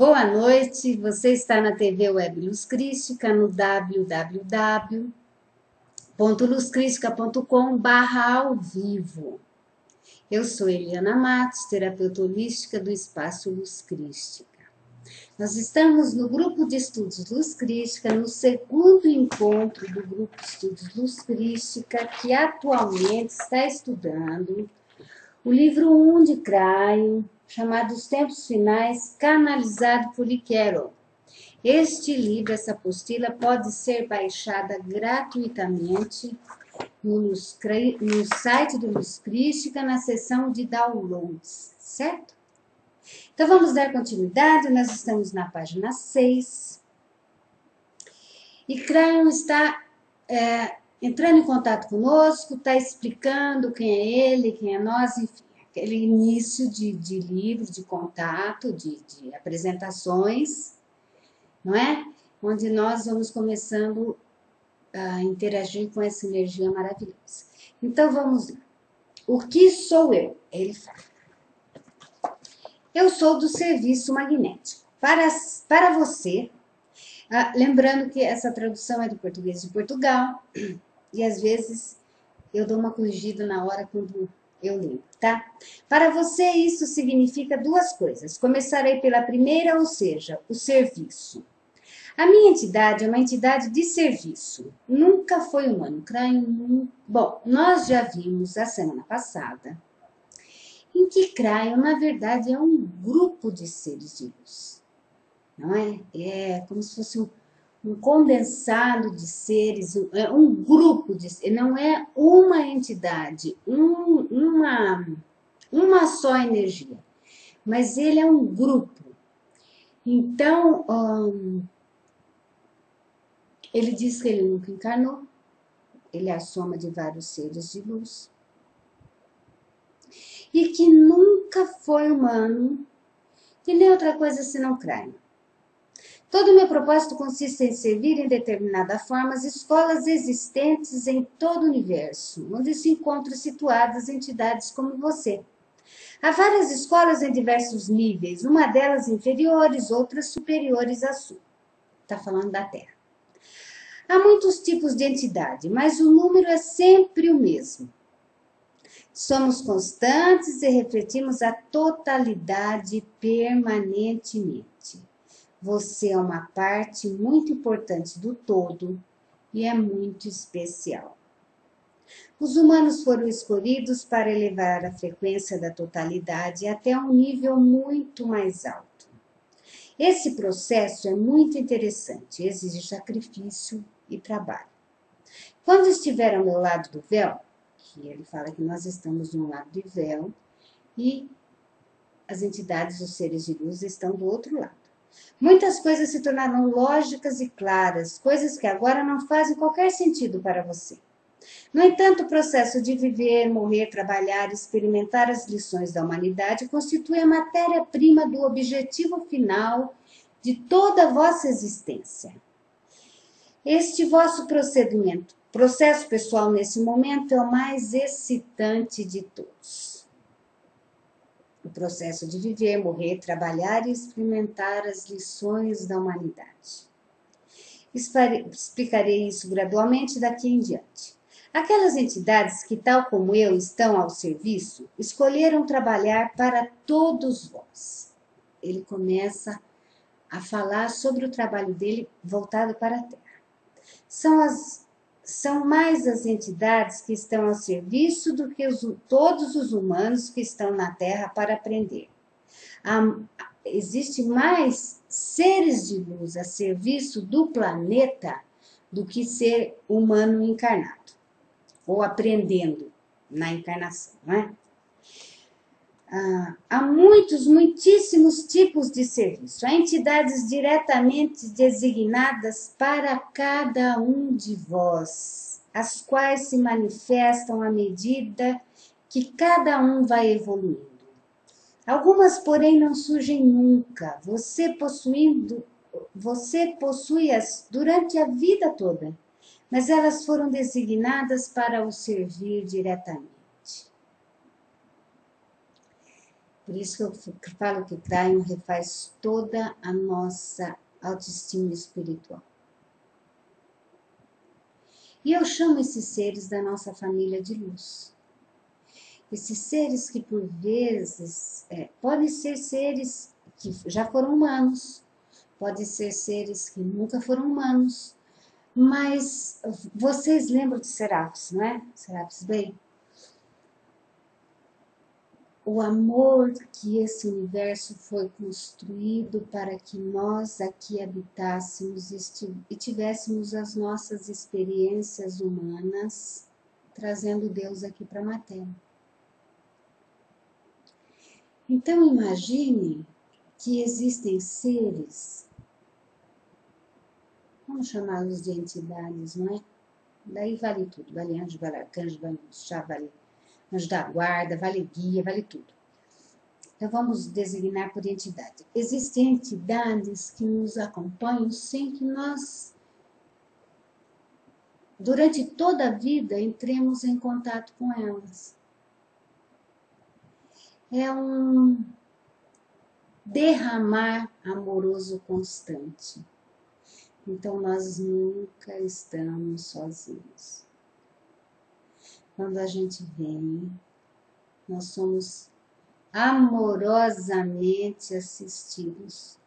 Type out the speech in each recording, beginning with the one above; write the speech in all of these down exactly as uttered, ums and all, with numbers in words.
Boa noite, você está na T V Web Luz Crística, no w w w ponto luz cristica ponto com barra ao vivo. Eu sou Eliana Matos, terapeuta holística do Espaço Luz Crística. Nós estamos no grupo de estudos Luz Crística, no segundo encontro do grupo de estudos Luz Crística, que atualmente está estudando o livro um de Kryon, chamado Os Tempos Finais, canalizado por Lee Carroll. Este livro, essa apostila, pode ser baixada gratuitamente no, no site do Luz Crística, na seção de downloads, certo? Então, vamos dar continuidade, nós estamos na página seis. E Kryon está é, entrando em contato conosco, está explicando quem é ele, quem é nós, enfim. Aquele início de, de livro, de contato, de, de apresentações, não é? Onde nós vamos começando a interagir com essa energia maravilhosa. Então, vamos lá. O que sou eu? Ele fala. Eu sou do serviço magnético. Para, para você, ah, lembrando que essa tradução é do português de Portugal, e às vezes eu dou uma corrigida na hora quando eu lembro, tá? Para você, isso significa duas coisas. Começarei pela primeira, ou seja, o serviço. A minha entidade é uma entidade de serviço. Nunca foi humano. Kryon... Bom, nós já vimos a semana passada em que Kryon, na verdade, é um grupo de seres de luz. Não é? É como se fosse um, um condensado de seres, um, é um grupo de seres, não é uma entidade, um, uma, uma só energia, mas ele é um grupo. Então, hum, ele diz que ele nunca encarnou, ele é a soma de vários seres de luz, e que nunca foi humano, e nem outra coisa senão Kryon. Todo o meu propósito consiste em servir em determinada forma as escolas existentes em todo o universo, onde se encontram situadas entidades como você. Há várias escolas em diversos níveis, uma delas inferiores, outras superiores à sua. Está falando da Terra. Há muitos tipos de entidade, mas o número é sempre o mesmo. Somos constantes e refletimos a totalidade permanentemente. Você é uma parte muito importante do todo e é muito especial. Os humanos foram escolhidos para elevar a frequência da totalidade até um nível muito mais alto. Esse processo é muito interessante, exige sacrifício e trabalho. Quando estiver ao meu lado do véu, que ele fala que nós estamos de um lado do véu, e as entidades, os seres de luz, estão do outro lado. Muitas coisas se tornaram lógicas e claras, coisas que agora não fazem qualquer sentido para você. No entanto, o processo de viver, morrer, trabalhar, experimentar as lições da humanidade constitui a matéria-prima do objetivo final de toda a vossa existência. Este vosso procedimento, processo pessoal nesse momento é o mais excitante de todos. O processo de viver, morrer, trabalhar e experimentar as lições da humanidade. Explicarei isso gradualmente daqui em diante. Aquelas entidades que, tal como eu, estão ao serviço, escolheram trabalhar para todos vós. Ele começa a falar sobre o trabalho dele voltado para a Terra. São as São mais as entidades que estão ao serviço do que os, todos os humanos que estão na Terra para aprender. Há, existe mais seres de luz a serviço do planeta do que ser humano encarnado, ou aprendendo na encarnação, não é? Ah, há muitos, muitíssimos tipos de serviço. Há entidades diretamente designadas para cada um de vós, as quais se manifestam à medida que cada um vai evoluindo. Algumas, porém, não surgem nunca. Você, possuindo, você possui-as durante a vida toda, mas elas foram designadas para o servir diretamente. Por isso que eu falo que Kryon refaz toda a nossa autoestima espiritual. E eu chamo esses seres da nossa família de luz. Esses seres que por vezes é, podem ser seres que já foram humanos, podem ser seres que nunca foram humanos, mas vocês lembram de Serapis, não é? Serapis Bey? O amor que esse universo foi construído para que nós aqui habitássemos e tivéssemos as nossas experiências humanas, trazendo Deus aqui para a matéria. Então imagine que existem seres, vamos chamá-los de entidades, não é? Daí vale tudo, vale anjo, vale arcanjo, vale chá, vale anjo da guarda, vale guia, vale tudo. Então vamos designar por entidade. Existem entidades que nos acompanham sem que nós, durante toda a vida, entremos em contato com elas. É um derramar amoroso constante. Então nós nunca estamos sozinhos. Quando a gente vem, nós somos amorosamente assistidos.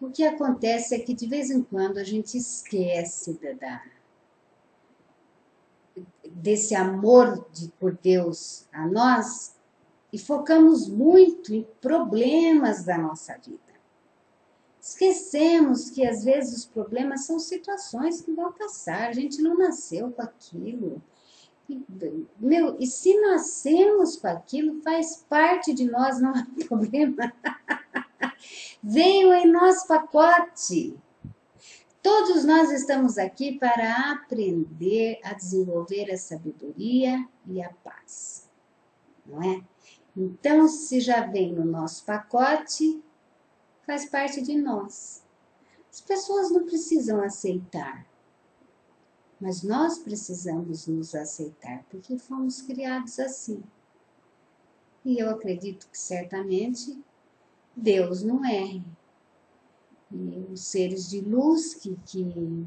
O que acontece é que de vez em quando a gente esquece da, da, desse amor de, por Deus a nós e focamos muito em problemas da nossa vida. Esquecemos que às vezes os problemas são situações que vão passar, a gente não nasceu com aquilo. E, meu, e se nascemos com aquilo, faz parte de nós, não há problema. Venham em nosso pacote. Todos nós estamos aqui para aprender a desenvolver a sabedoria e a paz, não é? Então, se já vem no nosso pacote, faz parte de nós. As pessoas não precisam aceitar, mas nós precisamos nos aceitar, porque fomos criados assim. E eu acredito que certamente Deus não erre. E os seres de luz que, que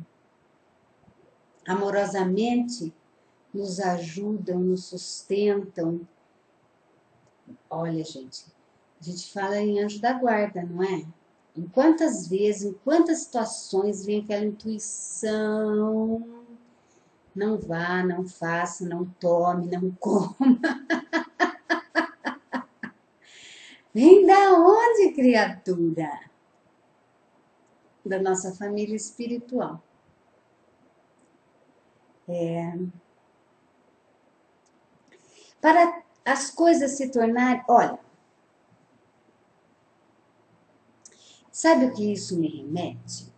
amorosamente nos ajudam, nos sustentam. Olha, gente, a gente fala em anjo da guarda, não é? Em quantas vezes, em quantas situações vem aquela intuição... Não vá, não faça, não tome, não coma. Vem da onde, criatura? Da nossa família espiritual. É... Para as coisas se tornarem... Olha, sabe o que isso me remete?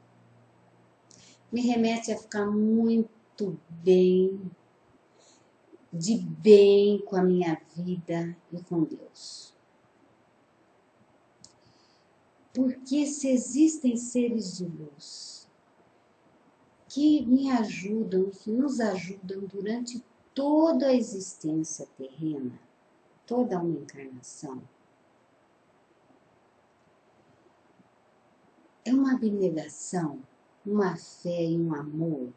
Me remete a ficar muito... bem, de bem com a minha vida e com Deus. Porque se existem seres de luz que me ajudam, que nos ajudam durante toda a existência terrena, toda uma encarnação, é uma abnegação, uma fé e um amor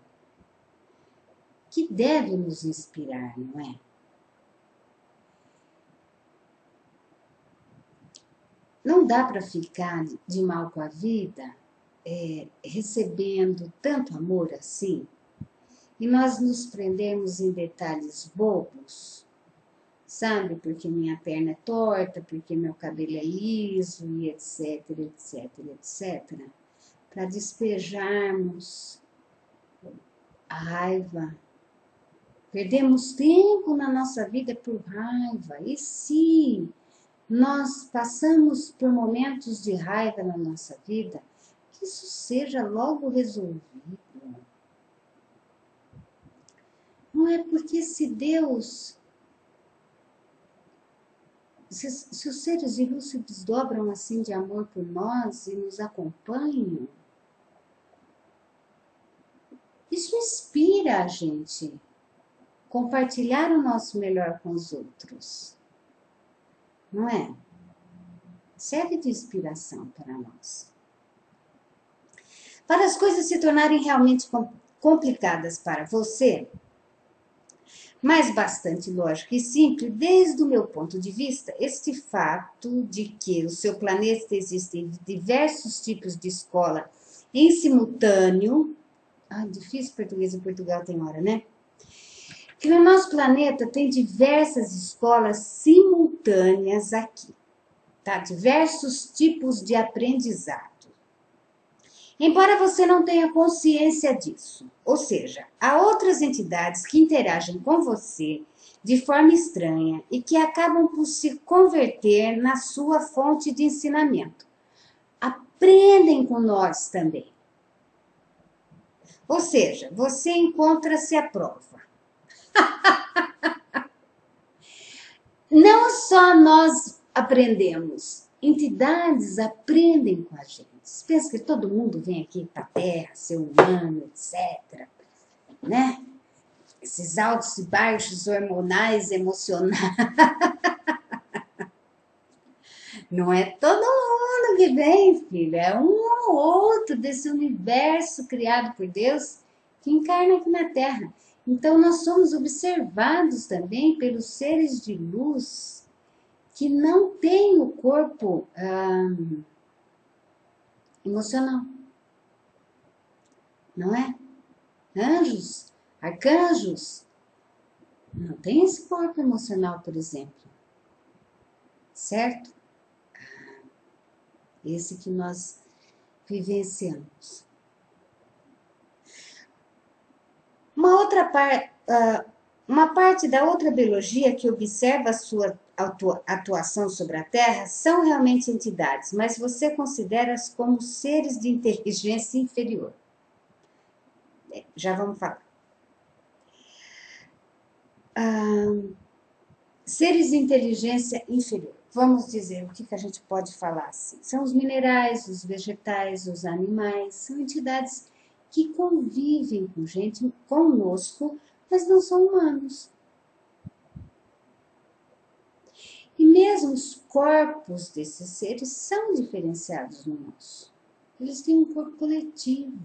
que deve nos inspirar, não é? Não dá para ficar de mal com a vida, é, recebendo tanto amor assim, e nós nos prendemos em detalhes bobos, sabe? Porque minha perna é torta, porque meu cabelo é liso, e etc, etc, etcétera. Para despejarmos a raiva. Perdemos tempo na nossa vida por raiva. E se nós passamos por momentos de raiva na nossa vida, que isso seja logo resolvido. Não é porque se Deus... Se, se os seres de luz se desdobram assim de amor por nós e nos acompanham, isso inspira a gente. Compartilhar o nosso melhor com os outros, não é? serve de inspiração para nós. Para as coisas se tornarem realmente complicadas para você, mas bastante lógico e simples, desde o meu ponto de vista, este fato de que no seu planeta existem diversos tipos de escola em simultâneo. Ai, difícil português em Portugal tem hora, né? Que no nosso planeta tem diversas escolas simultâneas aqui, tá? Diversos tipos de aprendizado. Embora você não tenha consciência disso, ou seja, há outras entidades que interagem com você de forma estranha e que acabam por se converter na sua fonte de ensinamento. Aprendem com nós também. Ou seja, você encontra-se à prova. Não só nós aprendemos, entidades aprendem com a gente. Você pensa que todo mundo vem aqui para a Terra, ser humano, etcétera. Né? Esses altos e baixos hormonais, emocionais. Não é todo mundo que vem, filho. É um ou outro desse universo criado por Deus que encarna aqui na Terra. Então, nós somos observados também pelos seres de luz que não têm o corpo... Hum, emocional, não é? Anjos, arcanjos, não tem esse corpo emocional, por exemplo, certo? Esse que nós vivenciamos. Uma outra parte, uma parte da outra biologia que observa a sua atuação sobre a Terra são realmente entidades, mas você considera-as como seres de inteligência inferior. É, já vamos falar. Ah, seres de inteligência inferior. Vamos dizer o que, que a gente pode falar assim. São os minerais, os vegetais, os animais, são entidades que convivem com gente, conosco, mas não são humanos. E mesmo os corpos desses seres são diferenciados do nosso. Eles têm um corpo coletivo.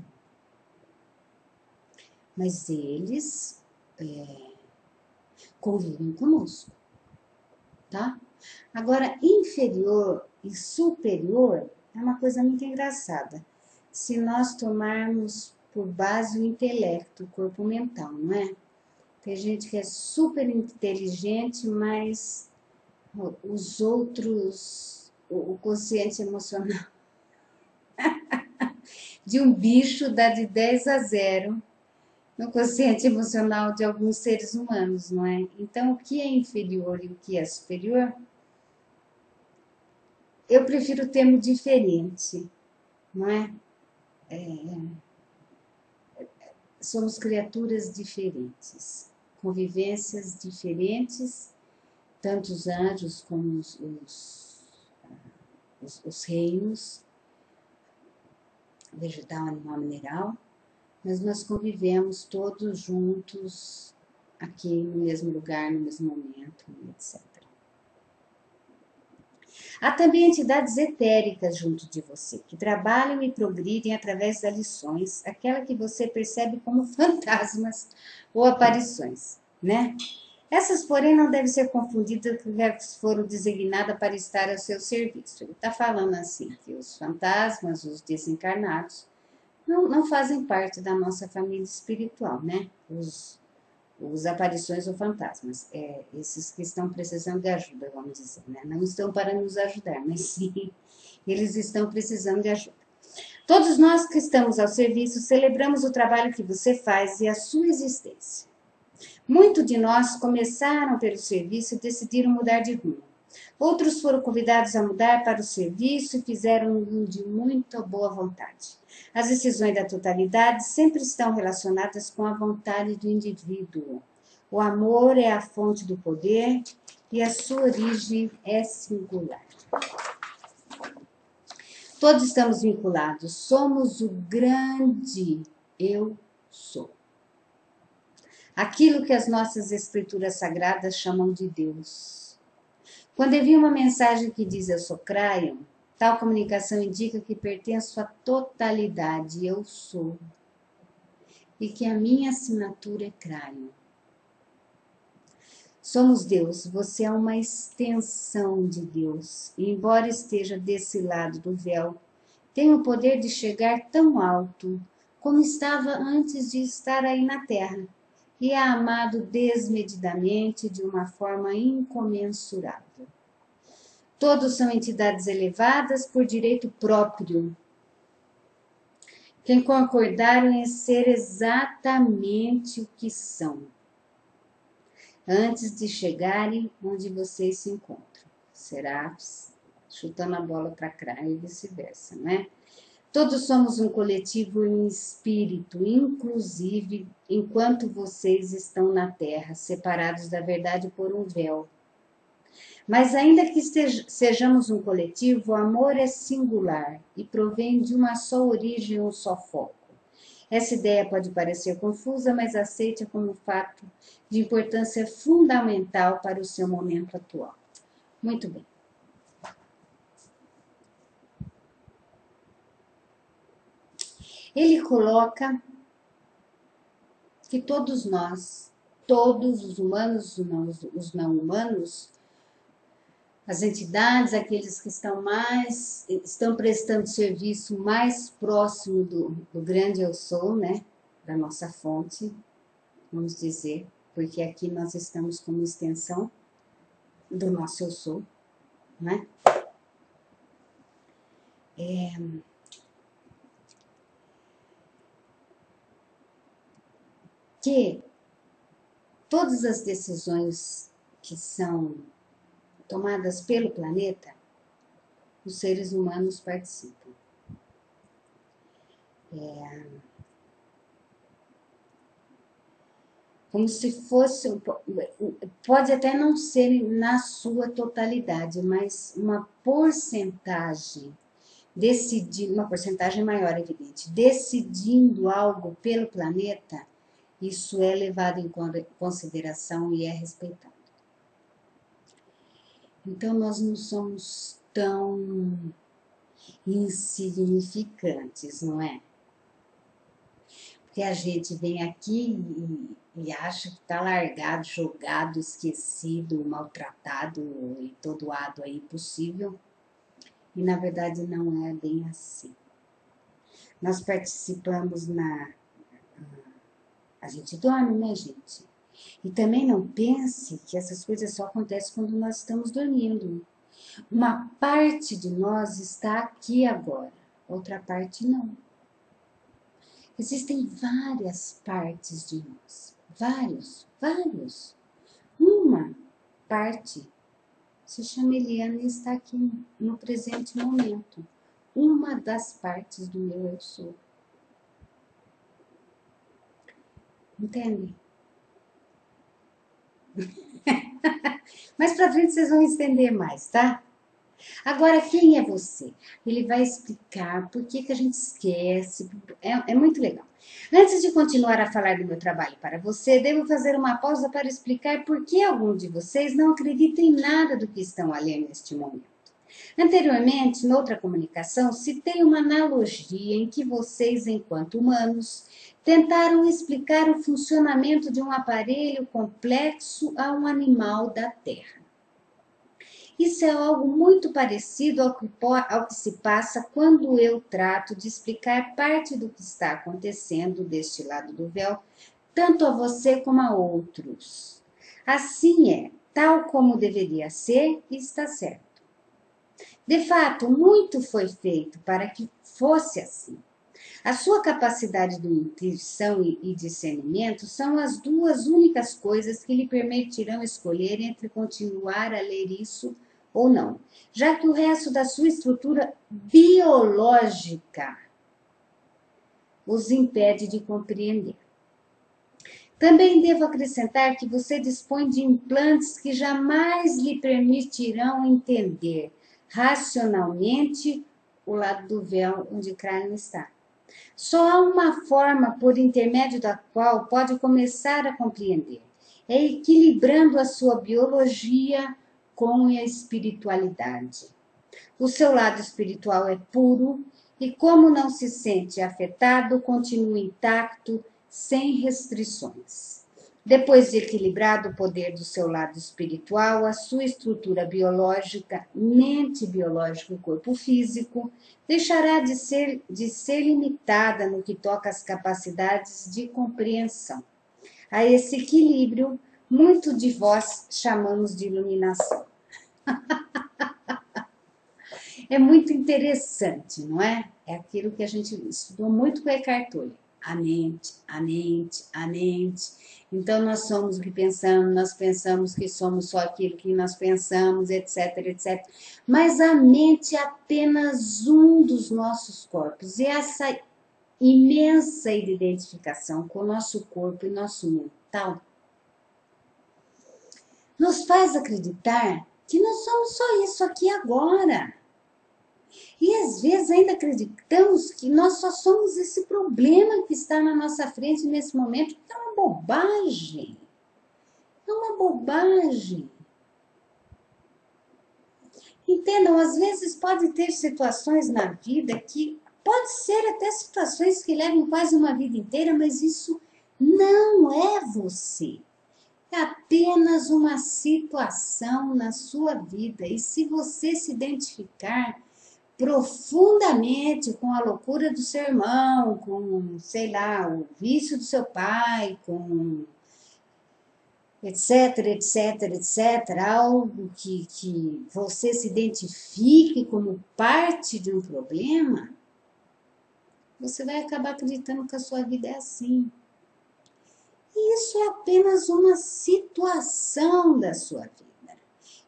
Mas eles é, convivem conosco. Tá? Agora, inferior e superior é uma coisa muito engraçada. Se nós tomarmos por base o intelecto, o corpo mental, não é? Tem gente que é super inteligente, mas... os outros, o consciente emocional de um bicho dá de dez a zero no consciente emocional de alguns seres humanos, não é? Então, o que é inferior e o que é superior? Eu prefiro o termo diferente, não é? É, somos criaturas diferentes, convivências diferentes, tanto os anjos como os, os, os, os reinos, vegetal, animal, mineral, mas nós convivemos todos juntos aqui no mesmo lugar, no mesmo momento, etcétera. Há também entidades etéricas junto de você, que trabalham e progridem através das lições, aquela que você percebe como fantasmas ou aparições, né? Essas, porém, não devem ser confundidas com as que foram designadas para estar ao seu serviço. Ele está falando assim, que os fantasmas, os desencarnados, não, não fazem parte da nossa família espiritual, né? Os, os aparições ou fantasmas, é, esses que estão precisando de ajuda, vamos dizer, né? Não estão para nos ajudar, mas sim, eles estão precisando de ajuda. Todos nós que estamos ao serviço, celebramos o trabalho que você faz e a sua existência. Muitos de nós começaram pelo serviço e decidiram mudar de rumo. Outros foram convidados a mudar para o serviço e fizeram de muita boa vontade. As decisões da totalidade sempre estão relacionadas com a vontade do indivíduo. O amor é a fonte do poder e a sua origem é singular. Todos estamos vinculados, somos o grande eu sou. Aquilo que as nossas escrituras sagradas chamam de Deus. Quando envio uma mensagem que diz eu sou Kryon, tal comunicação indica que pertenço à totalidade, eu sou, e que a minha assinatura é Kryon. Somos Deus, você é uma extensão de Deus, e embora esteja desse lado do véu, tem o poder de chegar tão alto como estava antes de estar aí na Terra, e é amado desmedidamente de uma forma incomensurável. Todos são entidades elevadas por direito próprio. Quem concordaram em ser exatamente o que são, antes de chegarem onde vocês se encontram. Serapis, chutando a bola para cá e vice-versa, não é? Todos somos um coletivo em espírito, inclusive enquanto vocês estão na Terra, separados da verdade por um véu. Mas ainda que sejamos um coletivo, o amor é singular e provém de uma só origem, um só foco. Essa ideia pode parecer confusa, mas aceite-a como um fato de importância fundamental para o seu momento atual. Muito bem. Ele coloca que todos nós, todos os humanos, os não humanos, as entidades, aqueles que estão mais, estão prestando serviço mais próximo do, do grande eu sou, né? Da nossa fonte, vamos dizer, porque aqui nós estamos como extensão do nosso eu sou, né? É... Que todas as decisões que são tomadas pelo planeta, os seres humanos participam. É, como se fosse, pode até não ser na sua totalidade, mas uma porcentagem, decidindo, uma porcentagem maior, evidente, decidindo algo pelo planeta, isso é levado em consideração e é respeitado. Então, nós não somos tão insignificantes, não é? Porque a gente vem aqui e, e acha que está largado, jogado, esquecido, maltratado e todo lado aí possível. E, na verdade, não é bem assim. Nós participamos na... A gente dorme, né, gente? E também não pense que essas coisas só acontecem quando nós estamos dormindo. Uma parte de nós está aqui agora, outra parte não. Existem várias partes de nós, vários, vários. Uma parte se chama Eliana e está aqui no presente momento. Uma das partes do meu eu sou. Entende? Mas pra frente vocês vão entender mais, tá? Agora, quem é você? Ele vai explicar por que que a gente esquece. É, é muito legal. Antes de continuar a falar do meu trabalho para você, devo fazer uma pausa para explicar por que algum de vocês não acredita em nada do que estão a ler neste momento. Anteriormente, em outra comunicação, citei uma analogia em que vocês, enquanto humanos, tentaram explicar o funcionamento de um aparelho complexo a um animal da Terra. Isso é algo muito parecido ao que, ao que se passa quando eu trato de explicar parte do que está acontecendo deste lado do véu, tanto a você como a outros. Assim é, tal como deveria ser, está certo. De fato, muito foi feito para que fosse assim. A sua capacidade de intuição e discernimento são as duas únicas coisas que lhe permitirão escolher entre continuar a ler isso ou não, já que o resto da sua estrutura biológica os impede de compreender. Também devo acrescentar que você dispõe de implantes que jamais lhe permitirão entender racionalmente o lado do véu onde Kryon está. Só há uma forma por intermédio da qual pode começar a compreender, é equilibrando a sua biologia com a espiritualidade. O seu lado espiritual é puro e, como não se sente afetado, continua intacto, sem restrições. Depois de equilibrado o poder do seu lado espiritual, a sua estrutura biológica, mente biológica e corpo físico, deixará de ser, de ser limitada no que toca às capacidades de compreensão. A esse equilíbrio, muito de vós chamamos de iluminação. É muito interessante, não é? É aquilo que a gente estudou muito com Eckhart Tolle. A mente, a mente, a mente. Então, nós somos o que pensamos, nós pensamos que somos só aquilo que nós pensamos, etc, et cetera. Mas a mente é apenas um dos nossos corpos. E essa imensa identificação com o nosso corpo e nosso mental nos faz acreditar que nós somos só isso aqui agora. E às vezes ainda acreditamos que nós só somos esse problema que está na nossa frente nesse momento, que é uma bobagem. É uma bobagem. Entendam, às vezes pode ter situações na vida que, pode ser até situações que levam quase uma vida inteira, mas isso não é você. É apenas uma situação na sua vida. E se você se identificar profundamente com a loucura do seu irmão, com, sei lá, o vício do seu pai, com etc, etc, etc, algo que, que você se identifique como parte de um problema, você vai acabar acreditando que a sua vida é assim. E isso é apenas uma situação da sua vida.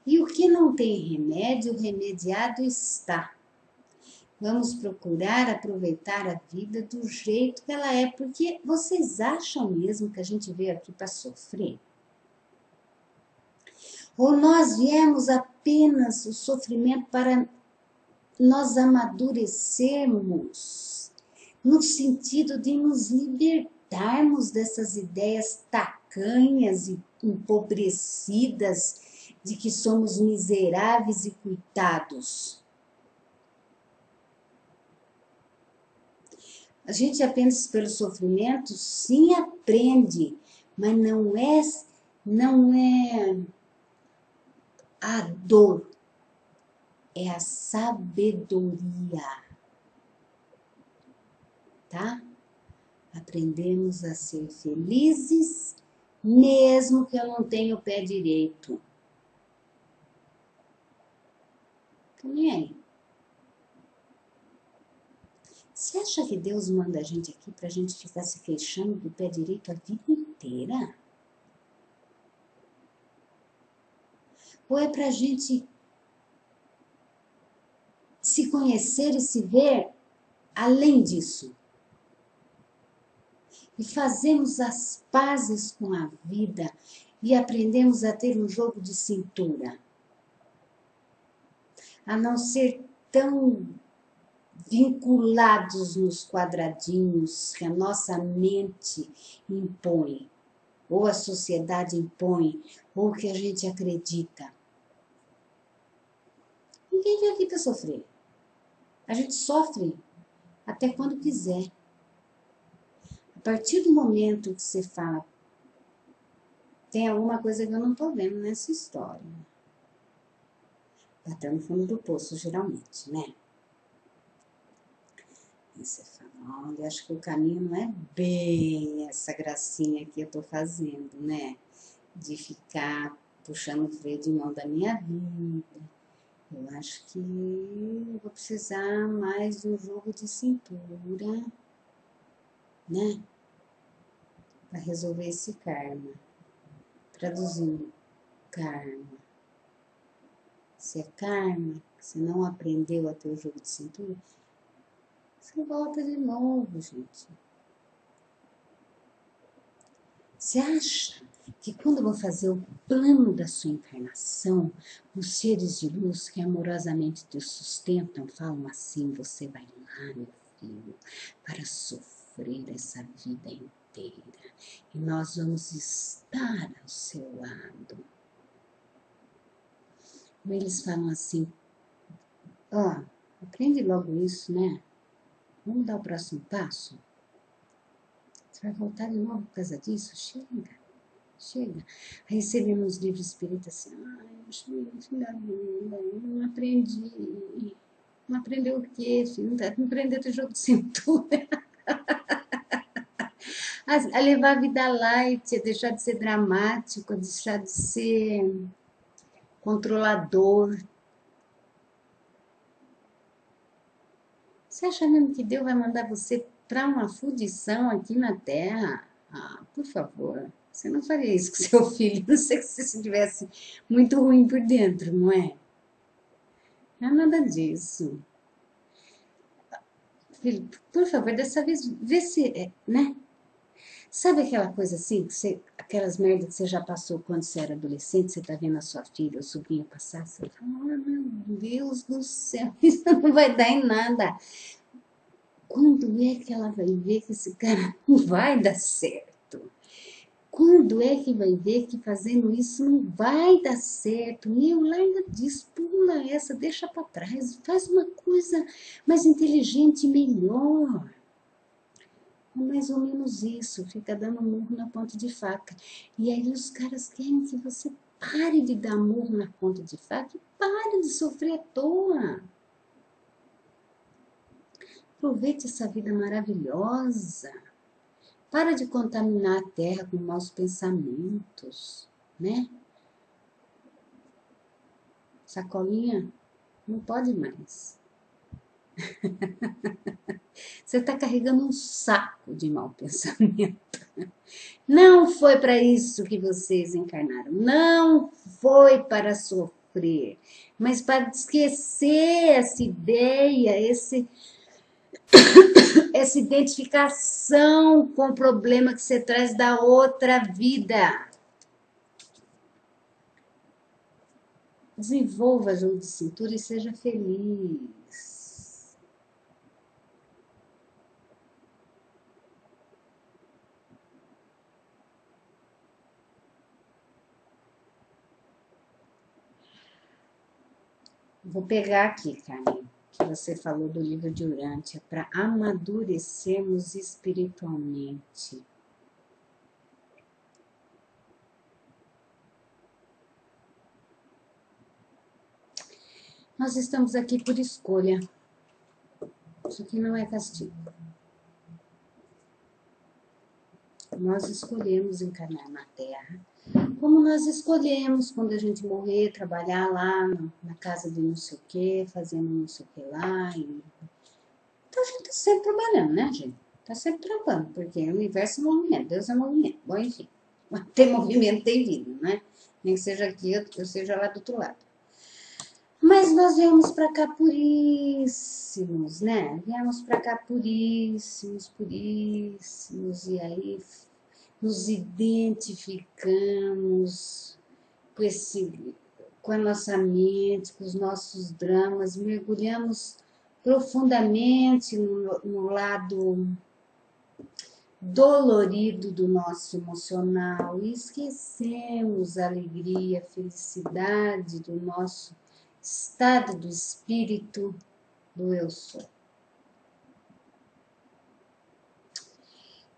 E o que não tem remédio, o remediado está. Vamos procurar aproveitar a vida do jeito que ela é, porque vocês acham mesmo que a gente veio aqui para sofrer? Ou nós viemos apenas o sofrimento para nós amadurecermos, no sentido de nos libertarmos dessas ideias tacanhas e empobrecidas de que somos miseráveis e coitados? A gente apenas pelo sofrimento, sim, aprende, mas não é, não é a dor, é a sabedoria, tá? Aprendemos a ser felizes, mesmo que eu não tenha o pé direito. E aí? Você acha que Deus manda a gente aqui pra gente ficar se queixando do pé direito a vida inteira? Ou é pra gente se conhecer e se ver além disso? E fazemos as pazes com a vida e aprendemos a ter um jogo de cintura. A não ser tão vinculados nos quadradinhos que a nossa mente impõe, ou a sociedade impõe, ou que a gente acredita. Ninguém vem aqui para sofrer. A gente sofre até quando quiser. A partir do momento que você fala, tem alguma coisa que eu não estou vendo nessa história. Bateu no fundo do poço, geralmente, né? Você fala, olha, acho que o caminho não é bem essa gracinha que eu tô fazendo, né? De ficar puxando o freio de mão da minha vida. Eu acho que eu vou precisar mais de um jogo de cintura, né? Para resolver esse karma. Traduzindo, karma. Se é karma, se não aprendeu a ter o jogo de cintura, você volta de novo, gente. Você acha que quando vão fazer o plano da sua encarnação, os seres de luz que amorosamente te sustentam falam assim, você vai lá, meu filho, para sofrer essa vida inteira. E nós vamos estar ao seu lado. eles falam assim, ó, aprende logo isso, né? Vamos dar o próximo passo? Você vai voltar de novo por causa disso? Chega, chega. Aí você vê nos livros espíritas assim, ah, eu não aprendi. Não aprendeu o quê? Não aprendeu o jogo de cintura. A levar a vida light, a deixar de ser dramático, a deixar de ser controlador. Você acha mesmo que Deus vai mandar você para uma fundição aqui na Terra? Ah, por favor, você não faria isso com seu filho, não sei se você estivesse muito ruim por dentro, não é? Não é nada disso. Filho, por favor, dessa vez, vê se, é, né? Sabe aquela coisa assim, que você, aquelas merdas que você já passou quando você era adolescente, você tá vendo a sua filha ou sobrinha passar, você fala, oh, meu Deus do céu, isso não vai dar em nada. Quando é que ela vai ver que esse cara não vai dar certo? Quando é que vai ver que fazendo isso não vai dar certo? Meu, larga disso, pula essa, deixa pra trás, faz uma coisa mais inteligente e melhor. Mais ou menos isso, fica dando murro na ponta de faca. E aí os caras querem que você pare de dar murro na ponta de faca e pare de sofrer à toa. Aproveite essa vida maravilhosa. Para de contaminar a terra com maus pensamentos, né? Sacolinha, não pode mais. Você está carregando um saco de mau pensamento. Não foi para isso que vocês encarnaram. Não foi para sofrer, mas para esquecer essa ideia, esse, essa identificação com o problema que você traz da outra vida. Desenvolva jogo de cintura e seja feliz. Vou pegar aqui, Carmen, que você falou do livro de Urântia, para amadurecermos espiritualmente. Nós estamos aqui por escolha. Isso aqui não é castigo. Nós escolhemos encarnar na Terra. Como nós escolhemos, quando a gente morrer, trabalhar lá na casa de não sei o que, fazendo não sei o que lá. E... Então a gente tá sempre trabalhando, né, gente? Tá sempre trabalhando, porque o universo é movimento, Deus é movimento. Bom, enfim, tem movimento, tem vida, né? Nem que seja aqui, ou seja lá do outro lado. Mas nós viemos pra cá puríssimos, né? Viemos pra cá puríssimos, puríssimos, e aí... nos identificamos com, esse, com a nossa mente, com os nossos dramas, mergulhamos profundamente no, no lado dolorido do nosso emocional e esquecemos a alegria, a felicidade do nosso estado do espírito, do eu sou.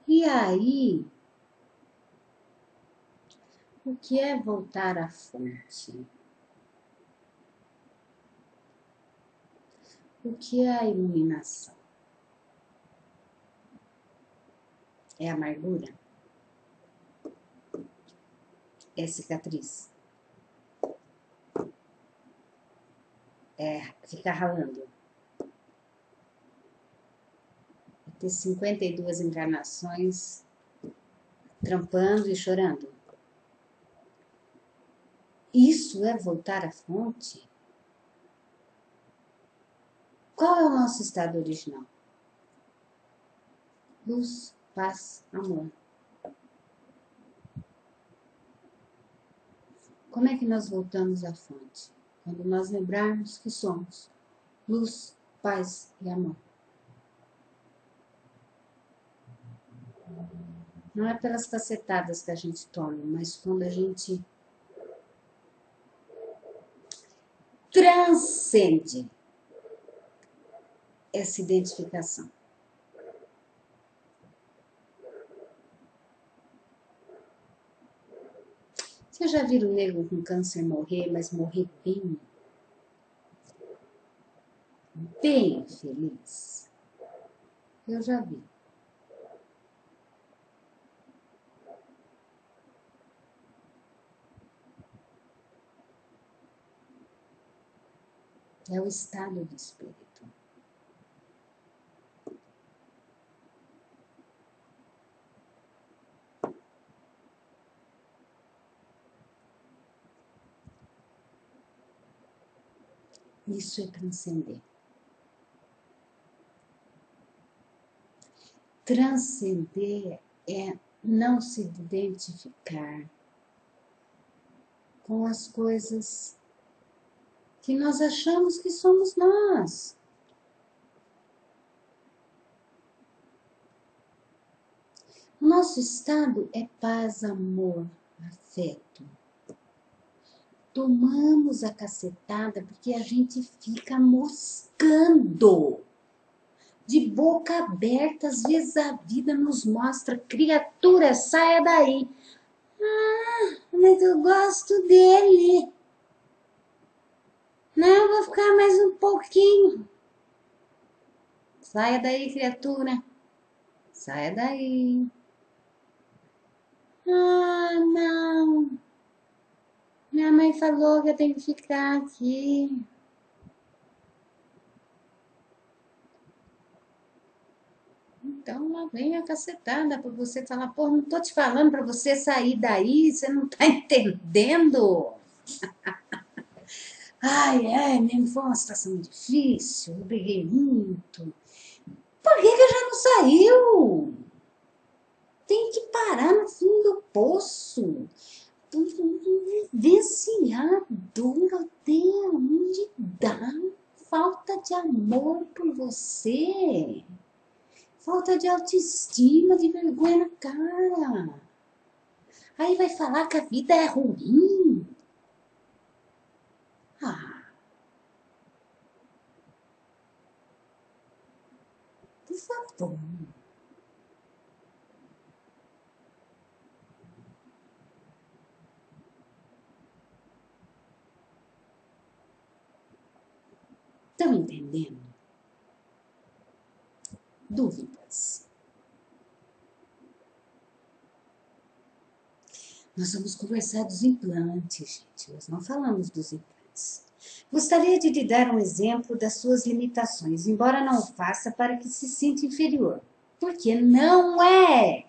E aí... o que é voltar à fonte? O que é a iluminação? É amargura? É cicatriz? É ficar ralando? É ter cinquenta e duas encarnações trampando e chorando? Isso é voltar à fonte? Qual é o nosso estado original? Luz, paz, amor. Como é que nós voltamos à fonte? Quando nós lembrarmos que somos luz, paz e amor. Não é pelas cacetadas que a gente toma, mas quando a gente transcende essa identificação. Vocês já viram um negro com câncer morrer, mas morrer bem? Bem feliz? Eu já vi. É o estado do espírito. Isso é transcender. Transcender é não se identificar com as coisas que nós achamos que somos nós. Nosso estado é paz, amor, afeto. Tomamos a cacetada porque a gente fica moscando. De boca aberta, às vezes a vida nos mostra, criatura, saia daí. Ah, mas eu gosto dele. Não, vou ficar mais um pouquinho. Saia daí, criatura. Saia daí. Ah, não. Minha mãe falou que eu tenho que ficar aqui. Então, lá vem a cacetada pra você falar, pô, não tô te falando pra você sair daí, você não tá entendendo. Ai, ai, mesmo foi uma situação difícil, eu briguei muito. Por que que já não saiu? Tem que parar no fundo do poço. Vivenciar a dor até onde dá. Falta de amor por você. Falta de autoestima, de vergonha na cara. Aí vai falar que a vida é ruim. Ah, por favor. Estão entendendo? Dúvidas. Nós vamos conversar dos implantes, gente. Nós não falamos dos implantes. Gostaria de lhe dar um exemplo das suas limitações, embora não o faça para que se sinta inferior, porque não é.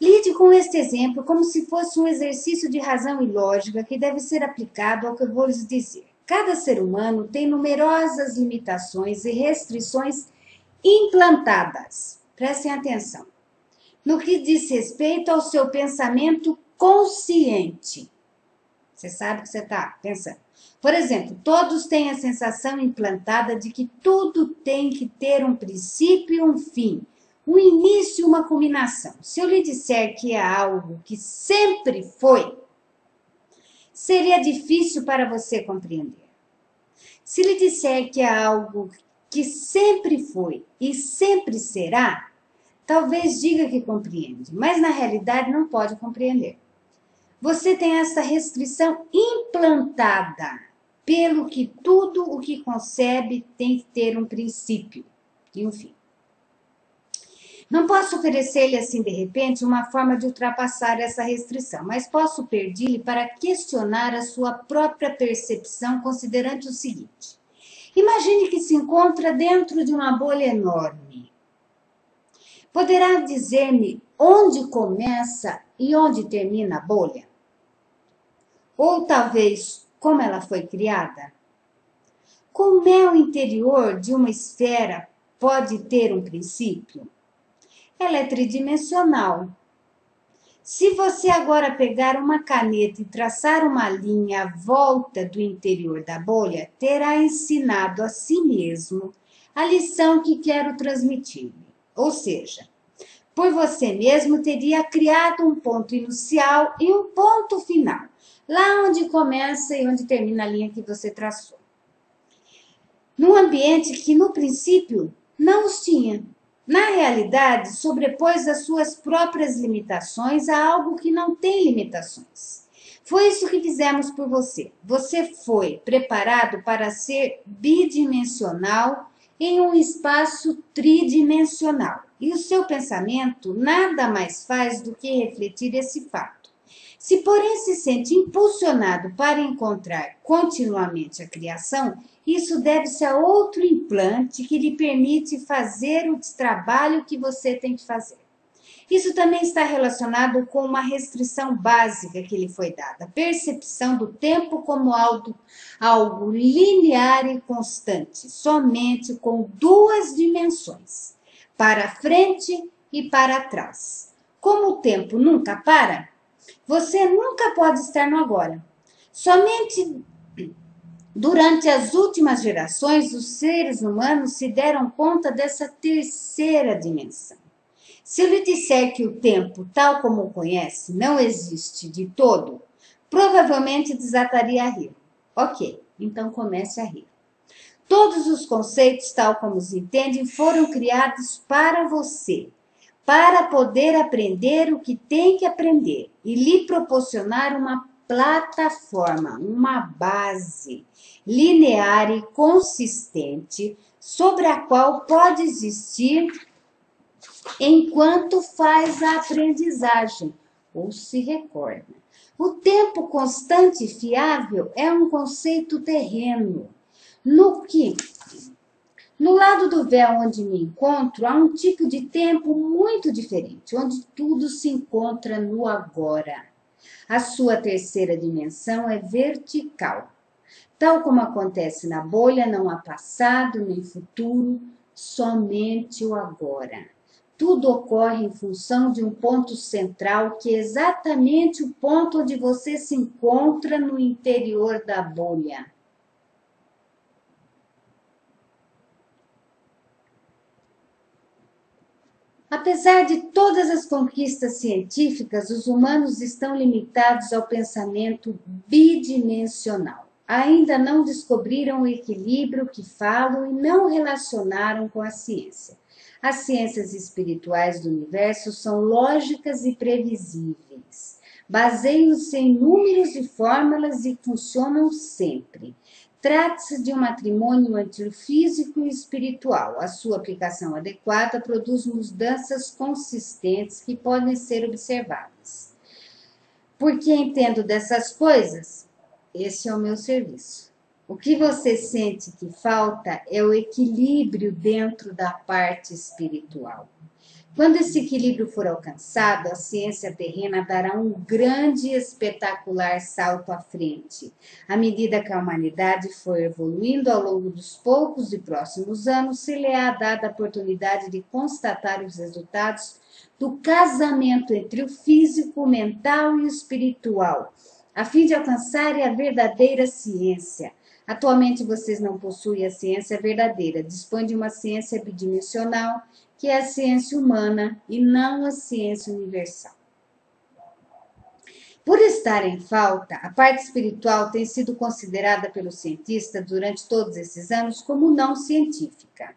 Lide com este exemplo como se fosse um exercício de razão e lógica que deve ser aplicado ao que eu vou lhes dizer. Cada ser humano tem numerosas limitações e restrições implantadas. Prestem atenção. No que diz respeito ao seu pensamento consciente. Você sabe o que você está pensando. Por exemplo, todos têm a sensação implantada de que tudo tem que ter um princípio e um fim, um início e uma culminação. Se eu lhe disser que é algo que sempre foi, seria difícil para você compreender. Se lhe disser que é algo que sempre foi e sempre será, talvez diga que compreende, mas na realidade não pode compreender. Você tem essa restrição implantada, pelo que tudo o que concebe tem que ter um princípio e um fim. Não posso oferecer-lhe assim de repente uma forma de ultrapassar essa restrição, mas posso pedir-lhe para questionar a sua própria percepção considerando o seguinte. Imagine que se encontra dentro de uma bolha enorme. Poderá dizer-me onde começa e onde termina a bolha? Ou talvez, como ela foi criada? Como é o interior de uma esfera pode ter um princípio? Ela é tridimensional. Se você agora pegar uma caneta e traçar uma linha à volta do interior da bolha, terá ensinado a si mesmo a lição que quero transmitir. Ou seja, por você mesmo teria criado um ponto inicial e um ponto final, lá onde começa e onde termina a linha que você traçou. Num ambiente que no princípio não os tinha. Na realidade, sobrepôs as suas próprias limitações a algo que não tem limitações. Foi isso que fizemos por você. Você foi preparado para ser bidimensional em um espaço tridimensional. E o seu pensamento nada mais faz do que refletir esse fato. Se, porém, se sente impulsionado para encontrar continuamente a criação, isso deve-se a outro implante que lhe permite fazer o trabalho que você tem que fazer. Isso também está relacionado com uma restrição básica que lhe foi dada, a percepção do tempo como algo, algo linear e constante, somente com duas dimensões, para frente e para trás. Como o tempo nunca para, você nunca pode estar no agora. Somente durante as últimas gerações, os seres humanos se deram conta dessa terceira dimensão. Se eu lhe disser que o tempo, tal como o conhece, não existe de todo, provavelmente desataria a rir. Ok, então comece a rir. Todos os conceitos, tal como os entendem, foram criados para você, para poder aprender o que tem que aprender e lhe proporcionar uma plataforma, uma base linear e consistente sobre a qual pode existir enquanto faz a aprendizagem, ou se recorda. O tempo constante e fiável é um conceito terreno, no que, no lado do véu onde me encontro, há um tipo de tempo muito diferente, onde tudo se encontra no agora. A sua terceira dimensão é vertical. Tal como acontece na bolha, não há passado nem futuro, somente o agora. Tudo ocorre em função de um ponto central, que é exatamente o ponto onde você se encontra no interior da bolha. Apesar de todas as conquistas científicas, os humanos estão limitados ao pensamento bidimensional. Ainda não descobriram o equilíbrio que falam e não relacionaram com a ciência. As ciências espirituais do universo são lógicas e previsíveis, baseiam-se em números e fórmulas e funcionam sempre. Trata-se de um matrimônio entre o físico e o espiritual. A sua aplicação adequada produz mudanças consistentes que podem ser observadas. Porque entendo dessas coisas? Este é o meu serviço. O que você sente que falta é o equilíbrio dentro da parte espiritual. Quando esse equilíbrio for alcançado, a ciência terrena dará um grande e espetacular salto à frente. À medida que a humanidade for evoluindo ao longo dos poucos e próximos anos, se lhe é dada a oportunidade de constatar os resultados do casamento entre o físico, o mental e o espiritual, a fim de alcançarem a verdadeira ciência. Atualmente vocês não possuem a ciência verdadeira, dispõem de uma ciência bidimensional, que é a ciência humana e não a ciência universal. Por estar em falta, a parte espiritual tem sido considerada pelos cientistas durante todos esses anos como não científica.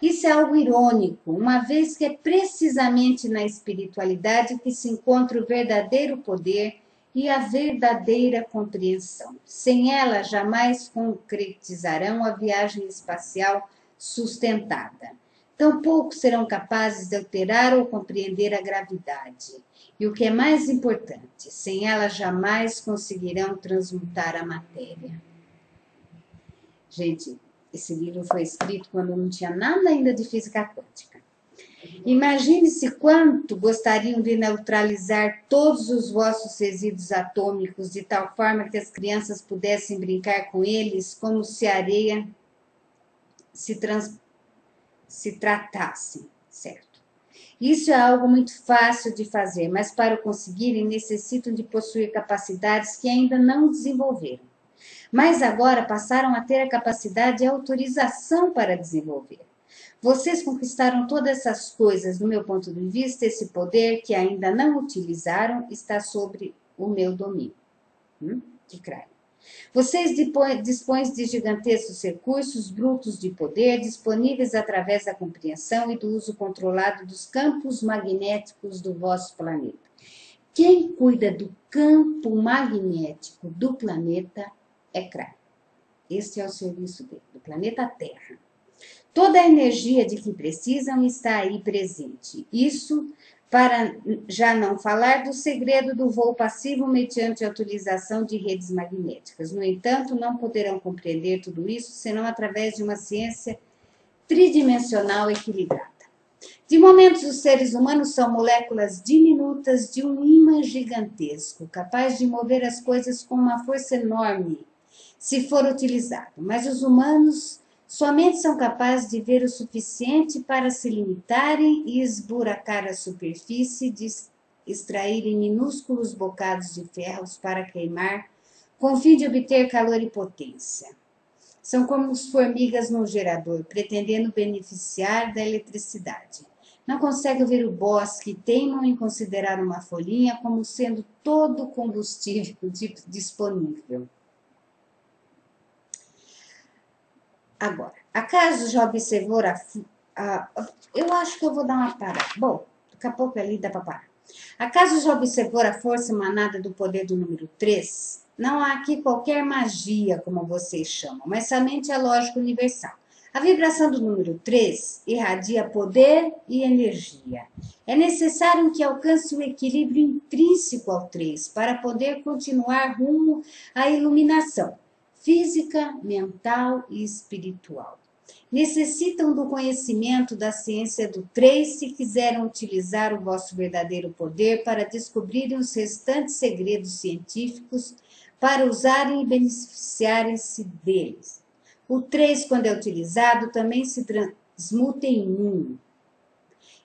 Isso é algo irônico, uma vez que é precisamente na espiritualidade que se encontra o verdadeiro poder e a verdadeira compreensão. Sem ela, jamais concretizarão a viagem espacial sustentada. Tampouco serão capazes de alterar ou compreender a gravidade. E o que é mais importante, sem ela jamais conseguirão transmutar a matéria. Gente, esse livro foi escrito quando não tinha nada ainda de física quântica. Imagine-se quanto gostariam de neutralizar todos os vossos resíduos atômicos de tal forma que as crianças pudessem brincar com eles como se a areia se, trans... se tratasse, certo? Isso é algo muito fácil de fazer, mas para o conseguirem necessitam de possuir capacidades que ainda não desenvolveram. Mas agora passaram a ter a capacidade e a autorização para desenvolver. Vocês conquistaram todas essas coisas, do meu ponto de vista, esse poder que ainda não utilizaram está sobre o meu domínio. de Kryon. Vocês dispõem de gigantescos recursos brutos de poder disponíveis através da compreensão e do uso controlado dos campos magnéticos do vosso planeta. Quem cuida do campo magnético do planeta é Kryon. Este é o serviço dele, do planeta Terra. Toda a energia de que precisam está aí presente. Isso para já não falar do segredo do voo passivo mediante autorização de redes magnéticas. No entanto, não poderão compreender tudo isso senão através de uma ciência tridimensional equilibrada. De momentos, os seres humanos são moléculas diminutas de um ímã gigantesco, capaz de mover as coisas com uma força enorme, se for utilizado. Mas os humanos somente são capazes de ver o suficiente para se limitarem e esburacar a superfície, de extraírem minúsculos bocados de ferros para queimar, com o fim de obter calor e potência. São como formigas num gerador, pretendendo beneficiar da eletricidade. Não conseguem ver o bosque e teimam em considerar uma folhinha como sendo todo o combustível disponível. Agora, acaso já observou a, a... Eu acho que eu vou dar uma parada. Bom, daqui a pouco ali dá para parar. Acaso já observou a força emanada do poder do número três? Não há aqui qualquer magia, como vocês chamam, mas somente a lógica universal. A vibração do número três irradia poder e energia. É necessário que alcance o equilíbrio intrínseco ao três para poder continuar rumo à iluminação física, mental e espiritual. Necessitam do conhecimento da ciência do três se quiserem utilizar o vosso verdadeiro poder para descobrirem os restantes segredos científicos, para usarem e beneficiarem-se deles. O três, quando é utilizado, também se transmuta em um.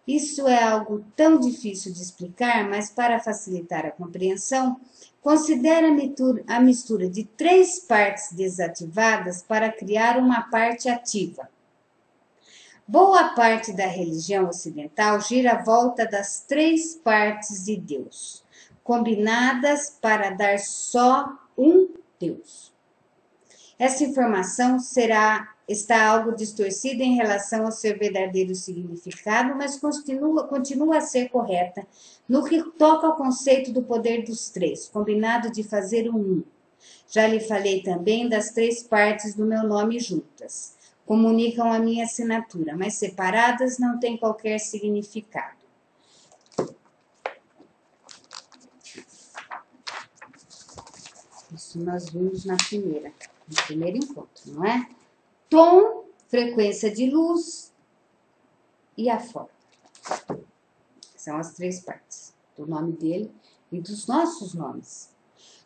Isso é algo tão difícil de explicar, mas para facilitar a compreensão, considere a mistura de três partes desativadas para criar uma parte ativa. Boa parte da religião ocidental gira à volta das três partes de Deus, combinadas para dar só um Deus. Essa informação será, está algo distorcida em relação ao seu verdadeiro significado, mas continua, continua a ser correta no que toca ao conceito do poder dos três, combinado de fazer um um. Já lhe falei também das três partes do meu nome juntas. Comunicam a minha assinatura, mas separadas não têm qualquer significado. Isso nós vimos na primeira, no primeiro encontro, não é? Tom, frequência de luz e a forma. São as três partes do nome dele e dos nossos nomes.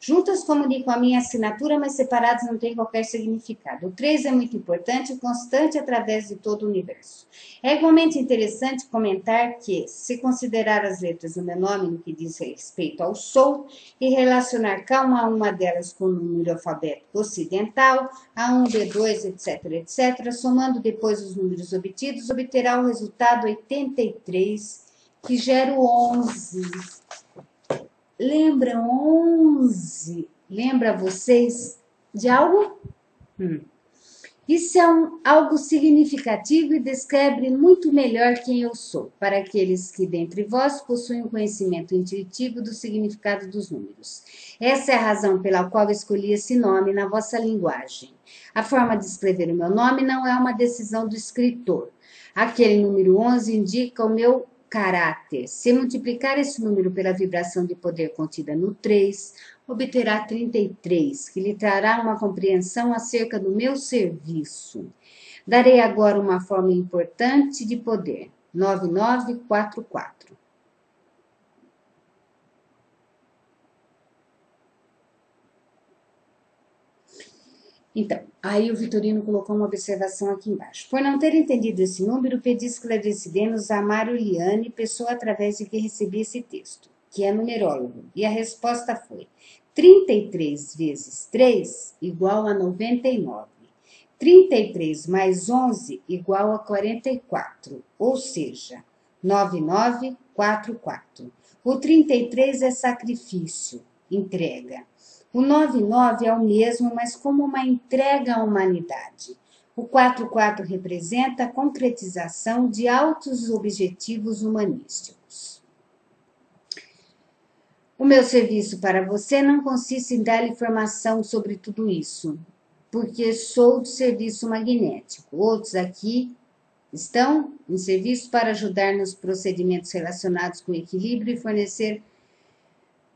Juntas comunicam a minha assinatura, mas separadas não tem qualquer significado. O três é muito importante e constante através de todo o universo. É igualmente interessante comentar que, se considerar as letras do meu nome no que diz respeito ao Sol e relacionar cada uma delas com o número alfabético ocidental, A um, B dois, etc, etcétera, somando depois os números obtidos, obterá o resultado oitenta e três, que gera o onze. Lembra onze? Lembra vocês de algo? Hum. Isso é um, algo significativo e descreve muito melhor quem eu sou, para aqueles que dentre vós possuem um conhecimento intuitivo do significado dos números. Essa é a razão pela qual escolhi esse nome na vossa linguagem. A forma de escrever o meu nome não é uma decisão do escritor. Aquele número onze indica o meu caráter. Se multiplicar esse número pela vibração de poder contida no três, obterá trinta e três, que lhe trará uma compreensão acerca do meu serviço. Darei agora uma forma importante de poder, nove nove quatro quatro. Então, aí o Vitorino colocou uma observação aqui embaixo. Por não ter entendido esse número, pedi esclarecidência a Mário Liane, pessoa através de quem recebi esse texto, que é numerólogo. E a resposta foi, trinta e três vezes três igual a noventa e nove. trinta e três mais onze igual a quarenta e quatro, ou seja, nove nove quatro quatro. O trinta e três é sacrifício, entrega. O nove nove é o mesmo, mas como uma entrega à humanidade. O quatro quatro representa a concretização de altos objetivos humanísticos. O meu serviço para você não consiste em dar informação sobre tudo isso, porque sou do serviço magnético. Outros aqui estão em serviço para ajudar nos procedimentos relacionados com equilíbrio e fornecer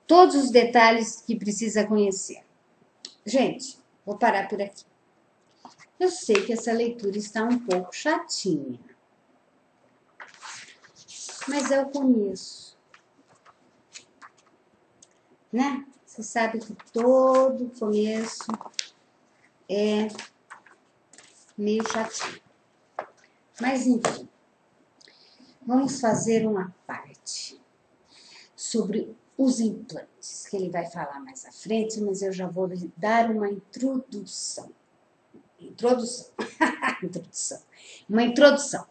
todos os detalhes que precisa conhecer. Gente, vou parar por aqui. Eu sei que essa leitura está um pouco chatinha, mas é o começo, né? Você sabe que todo começo é meio chatinho. Mas enfim, vamos fazer uma parte sobre os implantes, que ele vai falar mais à frente, mas eu já vou dar uma introdução. Introdução. Introdução. Uma introdução.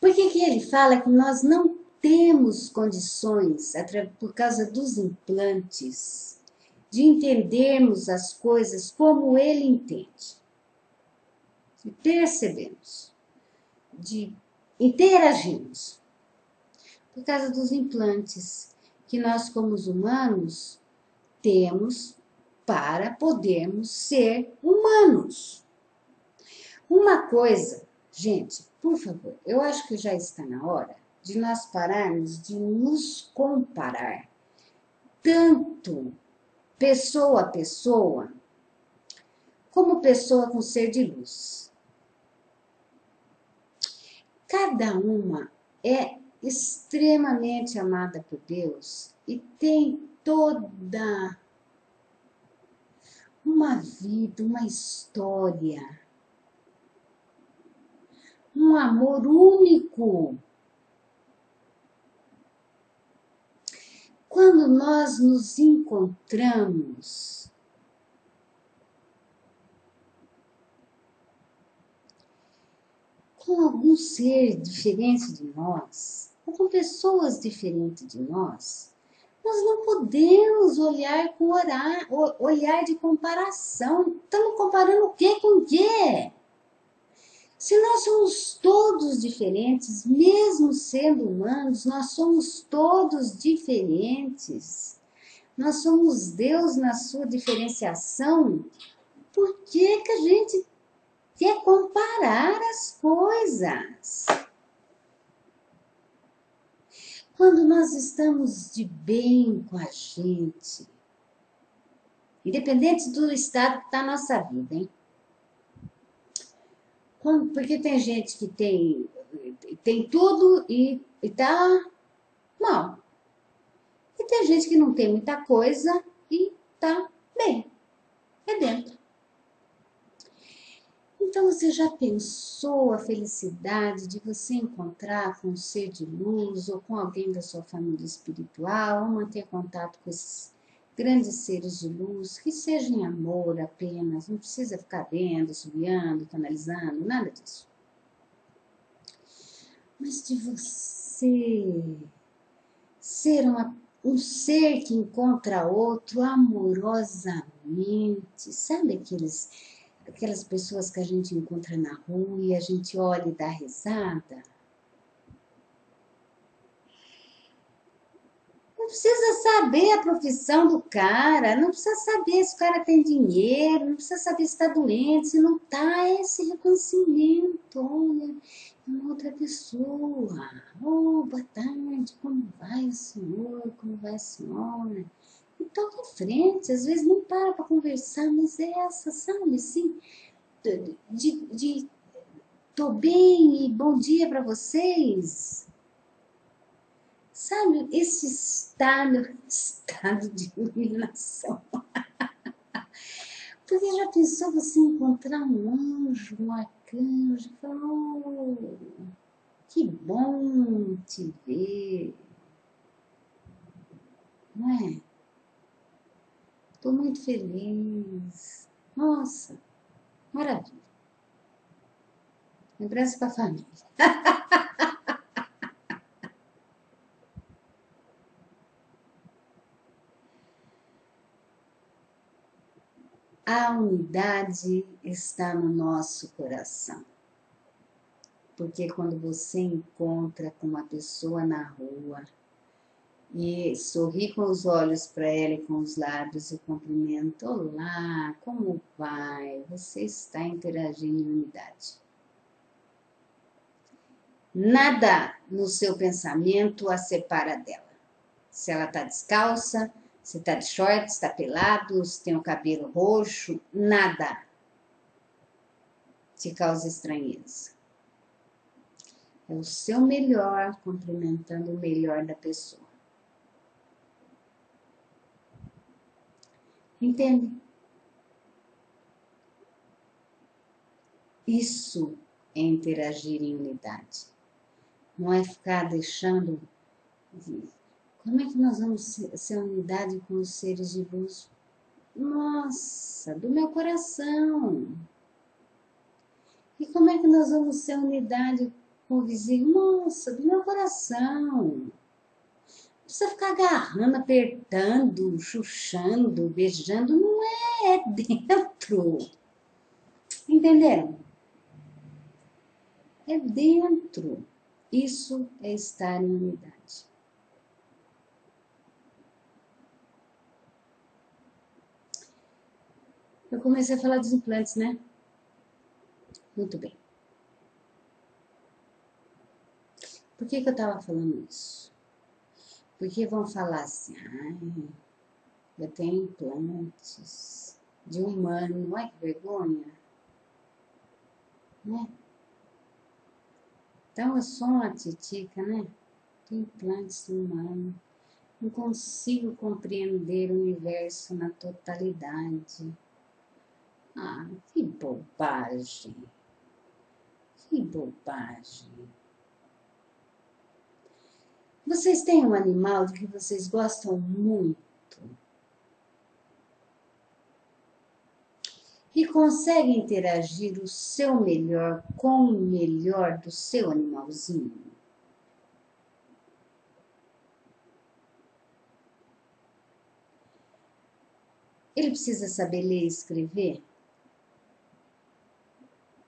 Por que que ele fala que nós não temos condições, por causa dos implantes, de entendermos as coisas como ele entende? De percebemos, de interagirmos, por causa dos implantes que nós, como os humanos, temos para podermos ser humanos. Uma coisa, gente, por favor, eu acho que já está na hora de nós pararmos de nos comparar, tanto pessoa a pessoa, como pessoa com ser de luz. Cada uma é extremamente amada por Deus e tem toda uma vida, uma história, um amor único. Quando nós nos encontramos, com algum ser diferente de nós, ou com pessoas diferentes de nós, nós não podemos olhar com orar, olhar de comparação. Estamos comparando o que com o que? Se nós somos todos diferentes, mesmo sendo humanos, nós somos todos diferentes. Nós somos Deus na sua diferenciação. Por que que a gente quer comparar as coisas? Quando nós estamos de bem com a gente, independente do estado que está a nossa vida, hein? Quando, porque tem gente que tem, tem tudo e está mal. E tem gente que não tem muita coisa e está bem. É dentro. Então, você já pensou a felicidade de você encontrar com um ser de luz ou com alguém da sua família espiritual, ou manter contato com esses grandes seres de luz, que seja em amor apenas, não precisa ficar vendo, subiando, canalizando, nada disso. Mas de você ser uma, um ser que encontra outro amorosamente, sabe aqueles... aquelas pessoas que a gente encontra na rua e a gente olha e dá risada. Não precisa saber a profissão do cara, não precisa saber se o cara tem dinheiro, não precisa saber se está doente, se não está. Esse reconhecimento, olha, é uma outra pessoa. Oh, boa tarde, como vai o senhor, como vai a senhora? Então, em frente, às vezes não para para conversar, mas é essa, sabe, assim, de, de, de tô bem e bom dia para vocês. Sabe, esse estado, estado de iluminação. Porque já pensou você encontrar um anjo, um arcanjo, e falar, oh, que bom te ver. Não é? Estou muito feliz. Nossa, maravilha. Lembrança para a família. A unidade está no nosso coração. Porque quando você encontra com uma pessoa na rua e sorri com os olhos para ela e com os lábios e cumprimenta, olá, como vai? Você está interagindo em unidade. Nada no seu pensamento a separa dela. Se ela está descalça, se está de shorts, está pelado, se tem o cabelo roxo, nada te causa estranheza. É o seu melhor cumprimentando o melhor da pessoa. Entende? Isso é interagir em unidade. Não é ficar deixando... Como é que nós vamos ser unidade com os seres de luz? Nossa, do meu coração! E como é que nós vamos ser unidade com o vizinho? Nossa, do meu coração! Não precisa ficar agarrando, apertando, chuchando, beijando. Não é, é dentro. Entenderam? É dentro. Isso é estar em unidade. Eu comecei a falar dos implantes, né? Muito bem. Por que que eu estava falando isso? Porque vão falar assim, ai, eu tenho implantes de humano, não é que vergonha? Né? Então eu sou uma titica, né? Tenho implantes de humano, não consigo compreender o universo na totalidade. Ah, que bobagem, que bobagem. Vocês têm um animal que vocês gostam muito e conseguem interagir o seu melhor com o melhor do seu animalzinho? Ele precisa saber ler e escrever?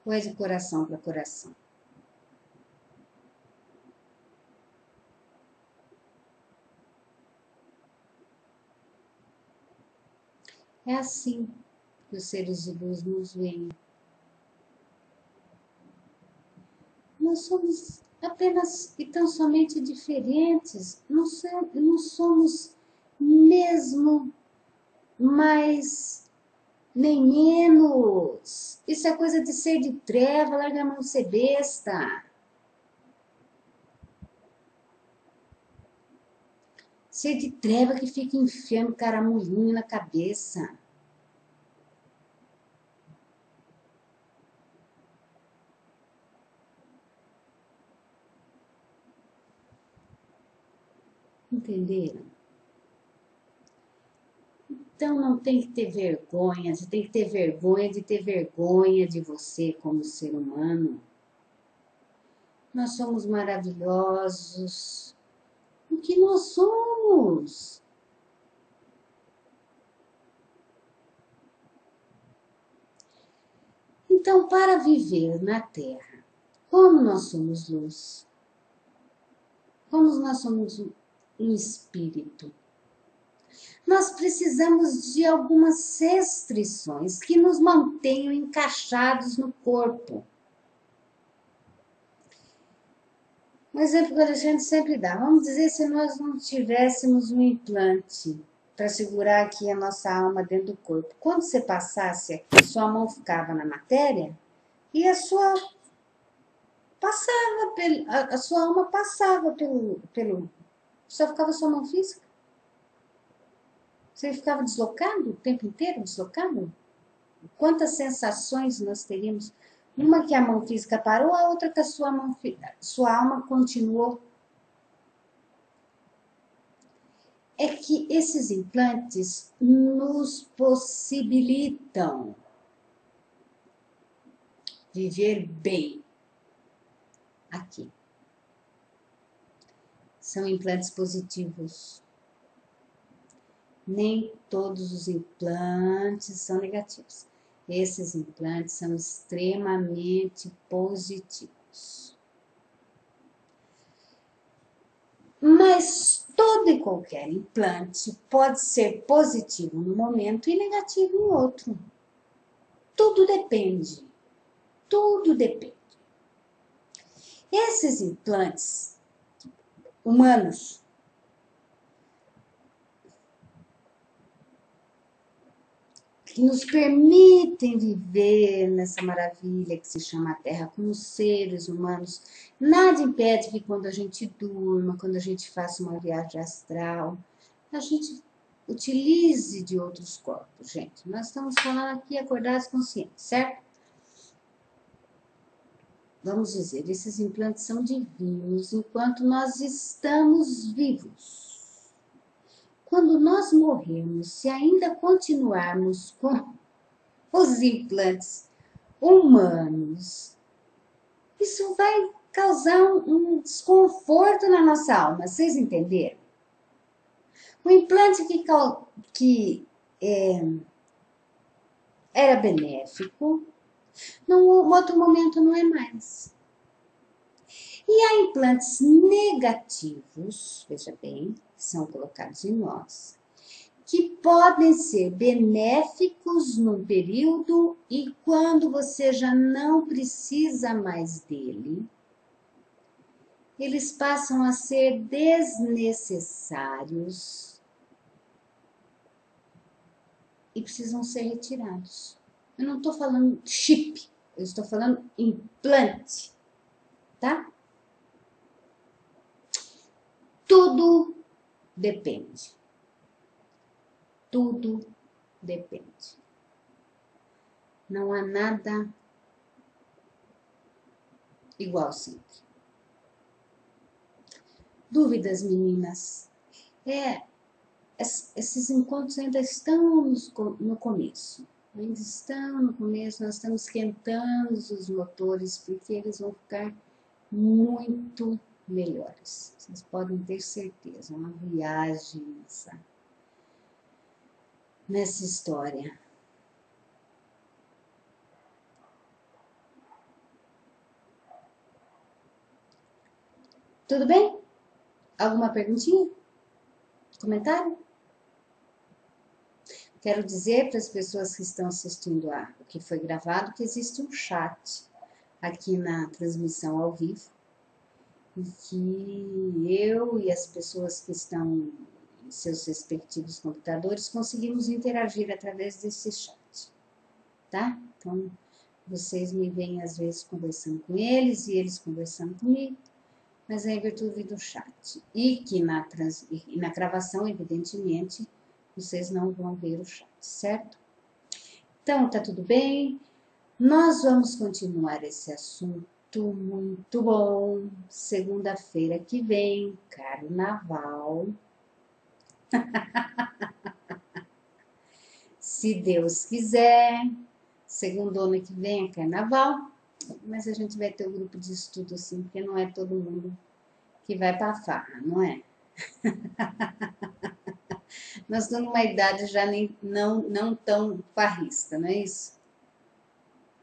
Ou é de coração para coração? É assim que os seres de luz nos veem. Nós somos apenas e tão somente diferentes, não somos mesmo mais nem menos. Isso é coisa de ser de treva, larga a mão de ser besta. Ser de treva que fica enfiando caramulinho na cabeça. Entenderam? Então não tem que ter vergonha, você tem que ter vergonha de ter vergonha de você como ser humano. Nós somos maravilhosos. O que nós somos? Então, para viver na Terra, como nós somos luz, como nós somos um espírito, nós precisamos de algumas restrições que nos mantenham encaixados no corpo. Um exemplo que o Alexandre sempre dá, vamos dizer, se nós não tivéssemos um implante para segurar aqui a nossa alma dentro do corpo, quando você passasse aqui, sua mão ficava na matéria e a sua, passava pelo, a, a sua alma passava pelo, pelo... Só ficava sua mão física? Você ficava deslocado o tempo inteiro, deslocado? Quantas sensações nós teríamos... Uma que a mão física parou, a outra que a sua, mão, sua alma continuou. É que esses implantes nos possibilitam viver bem aqui. São implantes positivos. nem todos os implantes são negativos. Esses implantes são extremamente positivos. Mas todo e qualquer implante pode ser positivo num momento e negativo no outro. Tudo depende. Tudo depende. Esses implantes humanos que nos permitem viver nessa maravilha que se chama a Terra, como seres humanos, nada impede que quando a gente durma, quando a gente faça uma viagem astral, a gente utilize de outros corpos, gente. Nós estamos falando aqui acordados conscientes, certo? Vamos dizer, esses implantes são divinos enquanto nós estamos vivos. Quando nós morrermos, se ainda continuarmos com os implantes humanos, isso vai causar um desconforto na nossa alma, vocês entenderam? O implante que, que é, era benéfico, num outro momento não é mais. E há implantes negativos, veja bem, que são colocados em nós, que podem ser benéficos num período e quando você já não precisa mais dele, eles passam a ser desnecessários e precisam ser retirados. Eu não estou falando chip, eu estou falando implante, tá? Tudo depende. Tudo depende. Não há nada igual sempre. Dúvidas, meninas? É, esses encontros ainda estão no começo. Ainda estão no começo, nós estamos esquentando os motores, porque eles vão ficar muito melhores, vocês podem ter certeza, uma viagem nessa, nessa história. Tudo bem? Alguma perguntinha? Comentário? Quero dizer para as pessoas que estão assistindo a o que foi gravado, que existe um chat aqui na transmissão ao vivo, que eu e as pessoas que estão em seus respectivos computadores conseguimos interagir através desse chat, tá? Então, vocês me veem às vezes conversando com eles e eles conversando comigo, mas é em virtude do chat. E que na, trans, e na gravação, evidentemente, vocês não vão ver o chat, certo? Então, tá tudo bem? Nós vamos continuar esse assunto. Muito bom, segunda-feira que vem, carnaval, se Deus quiser, segunda-feira que vem é carnaval, mas a gente vai ter um grupo de estudo assim, porque não é todo mundo que vai pra farra, não é? Nós estamos numa idade já nem, não, não tão farrista, não é isso?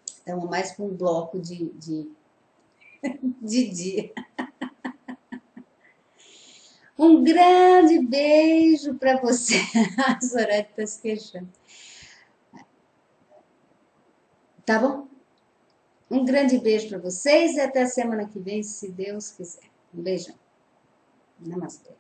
Estamos mais com um bloco de... de de dia. Um grande beijo para você. A Zorete está se queixando. Tá bom? Um grande beijo para vocês e até a semana que vem, se Deus quiser. Um beijão. Namastê.